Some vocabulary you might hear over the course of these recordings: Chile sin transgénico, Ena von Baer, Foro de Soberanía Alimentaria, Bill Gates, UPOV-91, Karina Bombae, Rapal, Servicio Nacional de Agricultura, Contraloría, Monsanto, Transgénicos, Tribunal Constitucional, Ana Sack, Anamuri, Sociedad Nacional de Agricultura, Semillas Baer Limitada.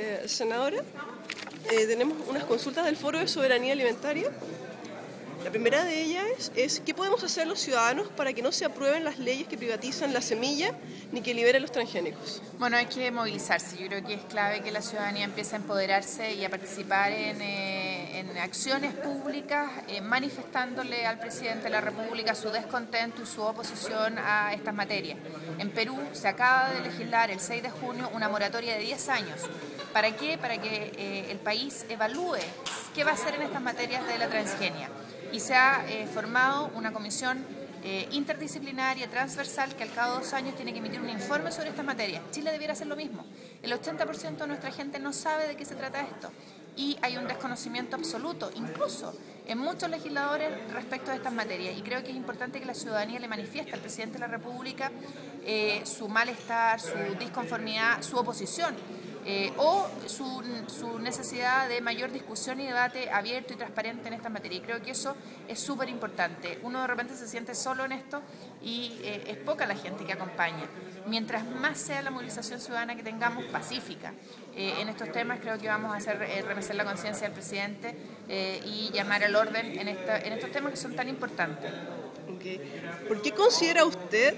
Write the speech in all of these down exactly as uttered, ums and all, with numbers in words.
eh, senadora. Eh, tenemos unas consultas del Foro de Soberanía Alimentaria. La primera de ellas es, es ¿qué podemos hacer los ciudadanos para que no se aprueben las leyes que privatizan la semilla ni que liberen los transgénicos? Bueno, hay que movilizarse. Yo creo que es clave que la ciudadanía empiece a empoderarse y a participar en, eh, en acciones públicas, eh, manifestándole al presidente de la República su descontento y su oposición a estas materias. En Perú se acaba de legislar el seis de junio una moratoria de diez años. ¿Para qué? Para que eh, el país evalúe qué va a hacer en estas materias de la transgenia. Y se ha eh, formado una comisión eh, interdisciplinaria, transversal, que al cabo de dos años tiene que emitir un informe sobre estas materias. Chile debiera hacer lo mismo. El ochenta por ciento de nuestra gente no sabe de qué se trata esto. Y hay un desconocimiento absoluto, incluso en muchos legisladores, respecto a estas materias. Y creo que es importante que la ciudadanía le manifieste al presidente de la República eh, su malestar, su disconformidad, su oposición. Eh, o su, su necesidad de mayor discusión y debate abierto y transparente en esta materia. Y creo que eso es súper importante. Uno de repente se siente solo en esto y eh, es poca la gente que acompaña. Mientras más sea la movilización ciudadana que tengamos pacífica eh, en estos temas, creo que vamos a hacer eh, remecer la conciencia del presidente eh, y llamar al orden en, esta, en estos temas que son tan importantes. Okay. ¿Por qué considera usted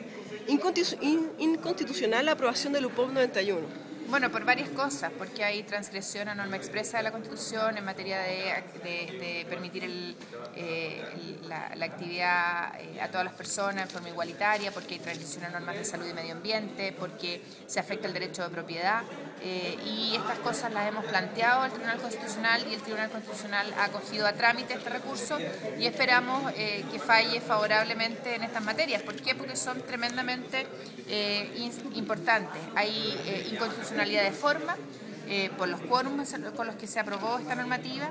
inconstitucional la aprobación del U P O V noventa y uno? Bueno, por varias cosas, porque hay transgresión a norma expresa de la Constitución en materia de, de, de permitir el, eh, el, la, la actividad eh, a todas las personas en forma igualitaria, porque hay transgresión a normas de salud y medio ambiente, porque se afecta el derecho de propiedad, eh, y estas cosas las hemos planteado al Tribunal Constitucional, y el Tribunal Constitucional ha acogido a trámite este recurso y esperamos eh, que falle favorablemente en estas materias. ¿Por qué? Porque son tremendamente eh, importantes. Hay eh, inconstitucionalidad de forma, eh, por los quórums con los que se aprobó esta normativa,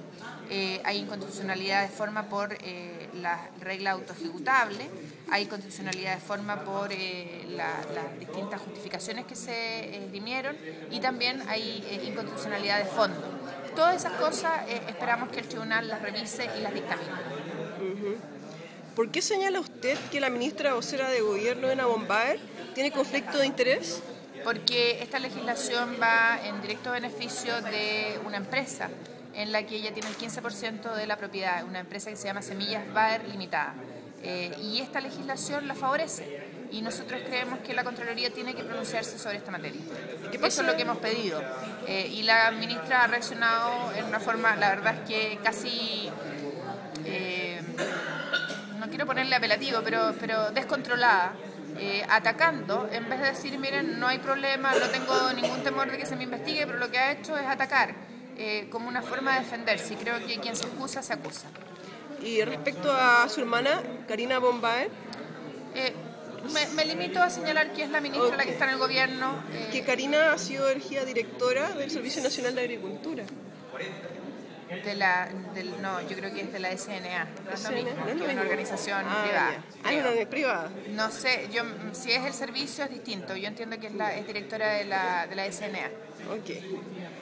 eh, hay inconstitucionalidad de forma por eh, la regla autoejecutable, hay inconstitucionalidad de forma por eh, la, las distintas justificaciones que se esgrimieron eh, y también hay eh, inconstitucionalidad de fondo. Todas esas cosas eh, esperamos que el tribunal las revise y las dictamine. ¿Por qué señala usted que la ministra vocera de gobierno, Ena von Baer, tiene conflicto de interés? Porque esta legislación va en directo beneficio de una empresa en la que ella tiene el quince por ciento de la propiedad, una empresa que se llama Semillas Baer Limitada, eh, y esta legislación la favorece y nosotros creemos que la Contraloría tiene que pronunciarse sobre esta materia. ¿Qué pasa? Eso es lo que hemos pedido eh, y la ministra ha reaccionado en una forma, la verdad es que casi... Eh, no quiero ponerle apelativo, pero, pero descontrolada. Eh, atacando, en vez de decir, miren, no hay problema, no tengo ningún temor de que se me investigue, pero lo que ha hecho es atacar eh, como una forma de defenderse, y creo que quien se acusa, se acusa. Y respecto a su hermana, Karina Bombae, eh, me, me limito a señalar que es la ministra okay. la que está en el gobierno. Eh, que Karina ha sido elegida directora del Servicio Nacional de Agricultura. De la, del, no, yo creo que es de la S N A, no es lo mismo, es una organización ah, privada. Ah, no, es privada. No sé, yo, si es el servicio es distinto, yo entiendo que es, la, es directora de la, de la S N A, okay.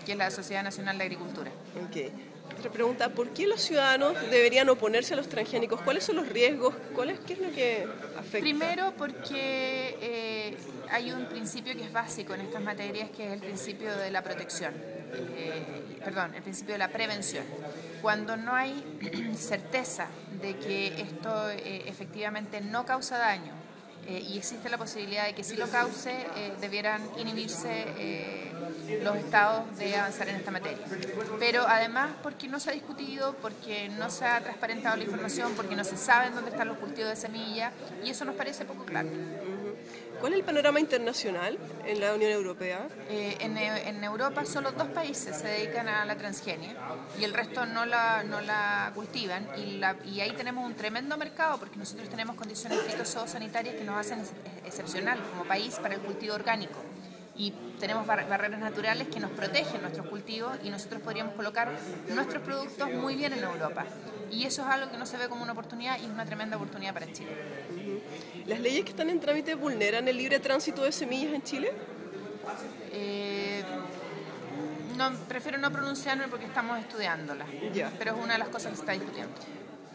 que es la Sociedad Nacional de Agricultura. Okay. Otra pregunta, ¿por qué los ciudadanos deberían oponerse a los transgénicos? ¿Cuáles son los riesgos? ¿Cuál es, ¿Qué es lo que afecta? Primero porque eh, hay un principio que es básico en estas materias, que es el principio de la protección. Eh, perdón, el principio de la prevención. Cuando no hay certeza de que esto eh, efectivamente no causa daño eh, y existe la posibilidad de que sí lo cause, eh, debieran inhibirse eh, los estados de avanzar en esta materia. Pero además porque no se ha discutido, porque no se ha transparentado la información, porque no se sabe dónde están los cultivos de semilla y eso nos parece poco claro. ¿Cuál es el panorama internacional en la Unión Europea? Eh, en, en Europa solo dos países se dedican a la transgenia y el resto no la, no la cultivan y, la, y ahí tenemos un tremendo mercado porque nosotros tenemos condiciones fitosanitarias que nos hacen excepcional como país para el cultivo orgánico. Y tenemos bar barreras naturales que nos protegen nuestros cultivos y nosotros podríamos colocar nuestros productos muy bien en Europa. Y eso es algo que no se ve como una oportunidad y es una tremenda oportunidad para Chile. ¿Las leyes que están en trámite vulneran el libre tránsito de semillas en Chile? Eh, no, prefiero no pronunciarme porque estamos estudiándolas, ya. pero es una de las cosas que se está discutiendo.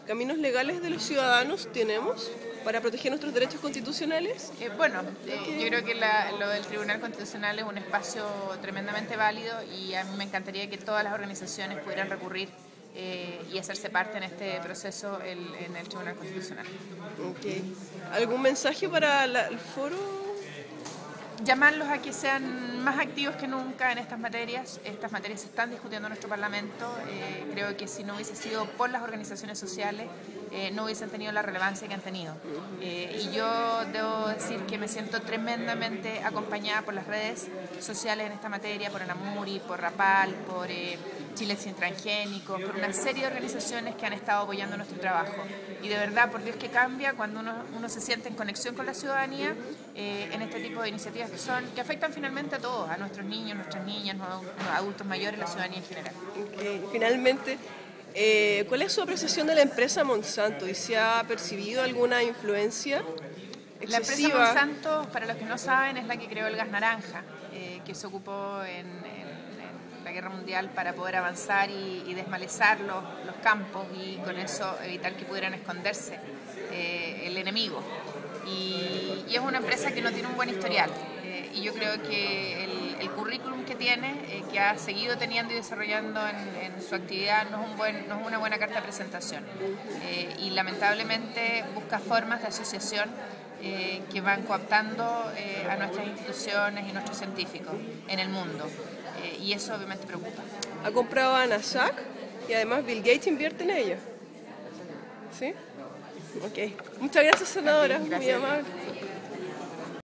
¿Caminos legales de los ciudadanos tenemos? para proteger nuestros derechos constitucionales? Eh, bueno, eh, yo creo que la, lo del Tribunal Constitucional es un espacio tremendamente válido y a mí me encantaría que todas las organizaciones pudieran recurrir eh, y hacerse parte en este proceso el, en el Tribunal Constitucional. Okay. ¿Algún mensaje para la, el foro? Llamarlos a que sean más activos que nunca en estas materias. Estas materias se están discutiendo en nuestro Parlamento. Eh, creo que si no hubiese sido por las organizaciones sociales, eh, no hubiesen tenido la relevancia que han tenido. Eh, y yo debo decir que me siento tremendamente acompañada por las redes sociales en esta materia, por Anamuri, por Rapal, por eh, Chile sin transgénico, por una serie de organizaciones que han estado apoyando nuestro trabajo. Y de verdad, por Dios que cambia cuando uno, uno se siente en conexión con la ciudadanía eh, en este tipo de iniciativas que, son, que afectan finalmente a todos. A nuestros niños, nuestras niñas, a adultos mayores, la ciudadanía en general. Okay. Finalmente, eh, ¿cuál es su apreciación de la empresa Monsanto? ¿Y se ha percibido alguna influencia excesiva? La empresa Monsanto, para los que no saben, es la que creó el gas naranja, eh, que se ocupó en, en, en la Guerra Mundial para poder avanzar y, y desmalezar los, los campos y con eso evitar que pudieran esconderse eh, el enemigo. Y, y es una empresa que no tiene un buen historial. Y yo creo que el, el currículum que tiene, eh, que ha seguido teniendo y desarrollando en, en su actividad, no es, un buen, no es una buena carta de presentación. Eh, y lamentablemente busca formas de asociación eh, que van cooptando eh, a nuestras instituciones y nuestros científicos en el mundo. Eh, y eso obviamente preocupa. Ha comprado a Ana Sack y además Bill Gates invierte en ella. ¿Sí? Ok. Muchas gracias, senadora. Muy amable.